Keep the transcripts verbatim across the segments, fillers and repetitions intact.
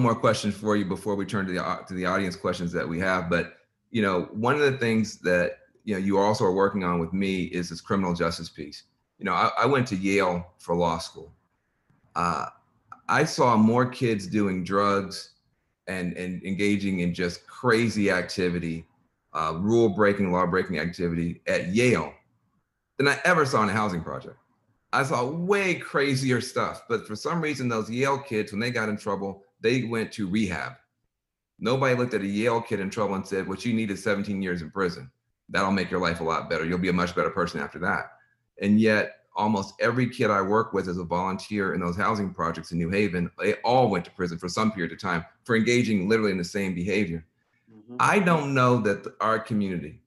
more question for you before we turn to the to the audience questions that we have. But you know, one of the things that you know you also are working on with me is this criminal justice piece. You know, I, I went to Yale for law school. Uh, I saw more kids doing drugs and and engaging in just crazy activity, uh, rule breaking, law breaking activity at Yale than I ever saw in a housing project. I saw way crazier stuff, but for some reason, those Yale kids, when they got in trouble, they went to rehab. Nobody looked at a Yale kid in trouble and said, what you need is seventeen years in prison. That'll make your life a lot better. You'll be a much better person after that. And yet almost every kid I work with as a volunteer in those housing projects in New Haven, they all went to prison for some period of time for engaging literally in the same behavior. Mm-hmm. I don't know that the, our community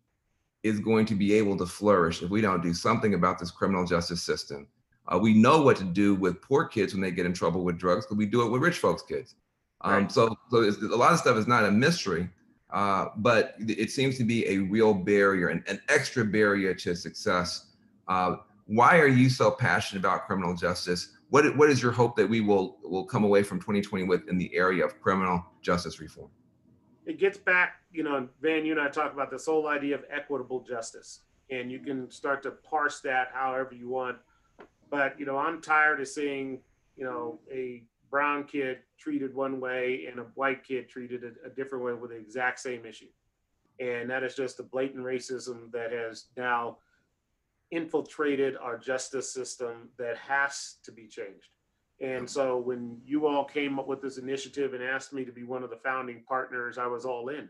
is going to be able to flourish if we don't do something about this criminal justice system. Uh, we know what to do with poor kids when they get in trouble with drugs, because we do it with rich folks' kids. Um, right. So, so it's, a lot of stuff is not a mystery, uh, but it seems to be a real barrier, an, an extra barrier to success. Uh, why are you so passionate about criminal justice? What, what is your hope that we will, will come away from twenty twenty with in the area of criminal justice reform? It gets back, you know, Van, you and I talk about this whole idea of equitable justice, and you can start to parse that however you want. But, you know, I'm tired of seeing, you know, a brown kid treated one way and a white kid treated a, a different way with the exact same issue. And that is just the blatant racism that has now infiltrated our justice system that has to be changed. And so when you all came up with this initiative and asked me to be one of the founding partners, I was all in.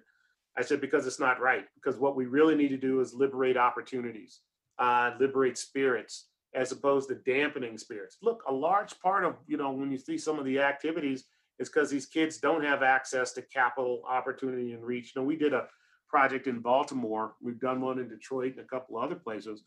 I said, because it's not right, because what we really need to do is liberate opportunities, uh, liberate spirits, as opposed to dampening spirits. Look, a large part of, you know, when you see some of the activities is because these kids don't have access to capital, opportunity, and reach. You know, we did a project in Baltimore. We've done one in Detroit and a couple other places.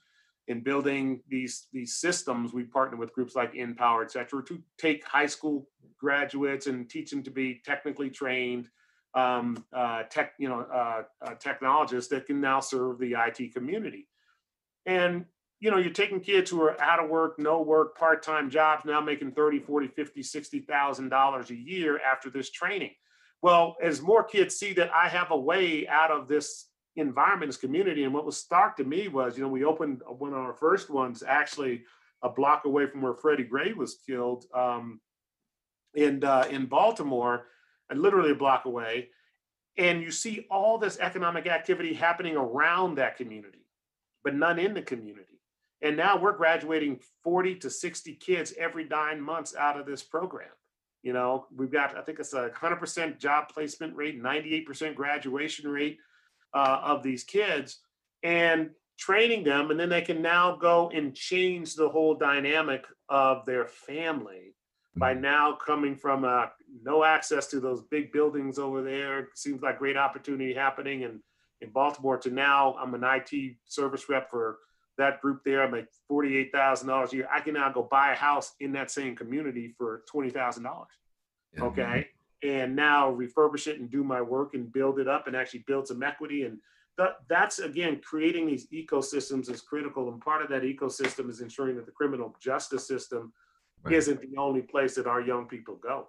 In building these, these systems, we partner with groups like InPower, et cetera, to take high school graduates and teach them to be technically trained um, uh, tech, you know, uh, uh, technologists that can now serve the I T community. And, you know, you're taking kids who are out of work, no work, part-time jobs, now making thirty, forty, fifty, sixty thousand dollars a year after this training. Well, as more kids see that I have a way out of this environment, this community, and what was stark to me was, you know, we opened one of our first ones actually a block away from where Freddie Gray was killed um, in, uh, in Baltimore, and literally a block away. And you see all this economic activity happening around that community, but none in the community. And now we're graduating forty to sixty kids every nine months out of this program. You know, we've got, I think it's a one hundred percent job placement rate, ninety-eight percent graduation rate uh, of these kids, and training them. And then they can now go and change the whole dynamic of their family by now coming from uh, no access to those big buildings over there. Seems like great opportunity happening in, in Baltimore to now I'm an I T service rep for that group there. I make forty-eight thousand dollars a year. I can now go buy a house in that same community for twenty thousand dollars. Okay. Mm-hmm. And now refurbish it and do my work and build it up and actually build some equity. And th that's again, creating these ecosystems is critical. And part of that ecosystem is ensuring that the criminal justice system right. isn't the only place that our young people go.